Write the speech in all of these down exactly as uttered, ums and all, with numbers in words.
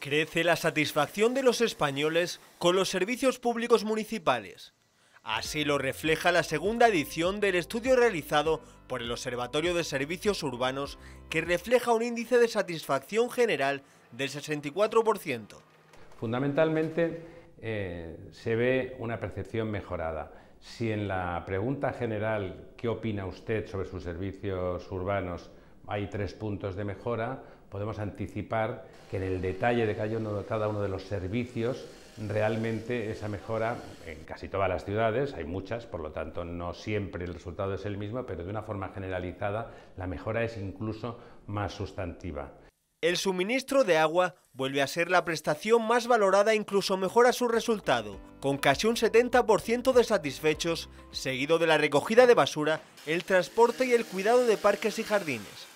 Crece la satisfacción de los españoles con los servicios públicos municipales. Así lo refleja la segunda edición del estudio realizado por el Observatorio de Servicios Urbanos, que refleja un índice de satisfacción general del sesenta y cuatro por ciento. Fundamentalmente eh, se ve una percepción mejorada. Si en la pregunta general, ¿qué opina usted sobre sus servicios urbanos?, hay tres puntos de mejora, podemos anticipar que en el detalle de cada uno de los servicios realmente esa mejora, en casi todas las ciudades, hay muchas, por lo tanto no siempre el resultado es el mismo, pero de una forma generalizada la mejora es incluso más sustantiva. El suministro de agua vuelve a ser la prestación más valorada e incluso mejora su resultado, con casi un setenta por ciento de satisfechos, seguido de la recogida de basura, el transporte y el cuidado de parques y jardines.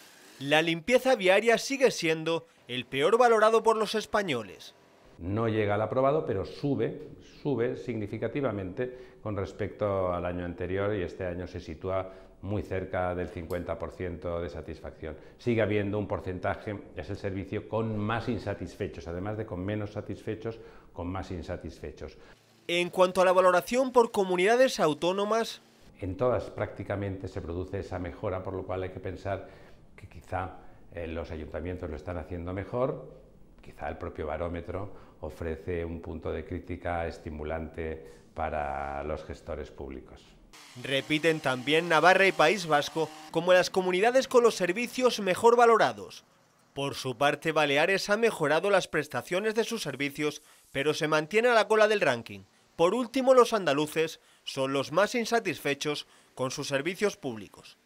La limpieza viaria sigue siendo el peor valorado por los españoles. No llega al aprobado, pero sube, sube significativamente con respecto al año anterior, y este año se sitúa muy cerca del cincuenta por ciento de satisfacción. Sigue habiendo un porcentaje, es el servicio con más insatisfechos, además de con menos satisfechos, con más insatisfechos. En cuanto a la valoración por comunidades autónomas, en todas prácticamente se produce esa mejora, por lo cual hay que pensar que quizá eh, los ayuntamientos lo están haciendo mejor. Quizá el propio barómetro ofrece un punto de crítica estimulante para los gestores públicos. Repiten también Navarra y País Vasco como las comunidades con los servicios mejor valorados. Por su parte, Baleares ha mejorado las prestaciones de sus servicios, pero se mantiene a la cola del ranking. Por último, los andaluces son los más insatisfechos con sus servicios públicos.